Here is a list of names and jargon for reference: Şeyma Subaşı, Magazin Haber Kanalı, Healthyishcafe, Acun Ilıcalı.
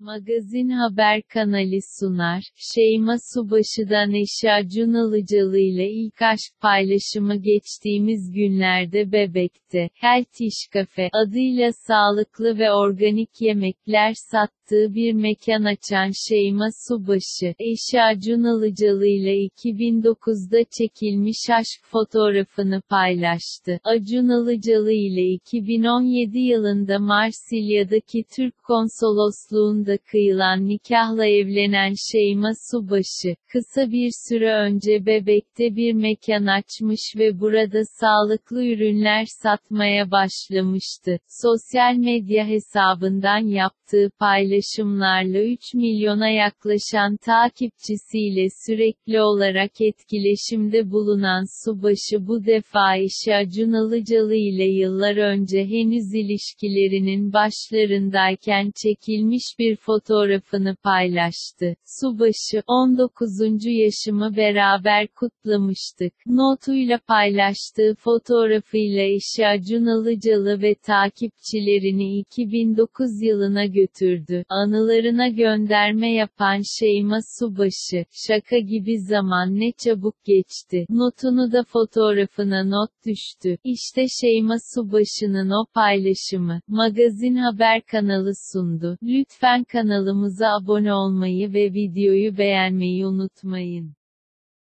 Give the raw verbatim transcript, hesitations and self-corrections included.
Magazin Haber Kanalı sunar, Şeyma Subaşı'dan eşi Acun Ilıcalı ile ilk aşk paylaşımı geçtiğimiz günlerde Bebek'te, Healthyishcafe adıyla sağlıklı ve organik yemekler sattığı bir mekan açan Şeyma Subaşı, eşi Acun Ilıcalı ile iki bin dokuzda çekilmiş aşk fotoğrafını paylaştı. Acun Ilıcalı ile iki bin on yedi yılında Marsilya'daki Türk konsolosluğunda kıyılan nikahla evlenen Şeyma Subaşı, kısa bir süre önce Bebek'te bir mekan açmış ve burada sağlıklı ürünler satmaya başlamıştı. Sosyal medya hesabından yaptığı paylaşımlarla üç milyona yaklaşan takipçisiyle sürekli olarak etkileşimde bulunan Subaşı bu defa eşi Acun Ilıcalı ile yıllar önce henüz ilişkilerinin başlarındayken çekilmiş bir fotoğrafını paylaştı. Subaşı, on dokuz yaşımı beraber kutlamıştık notuyla paylaştığı fotoğrafıyla eşi Acun Ilıcalı ve takipçilerini iki bin dokuz yılına götürdü. Anılarına gönderme yapan Şeyma Subaşı, şaka gibi zaman ne çabuk geçti notunu da fotoğrafına not düştü. İşte Şeyma Subaşı'nın o paylaşımı. Magazin Haber Kanalı sundu. Lütfen kanalımıza abone olmayı ve videoyu beğenmeyi unutmayın.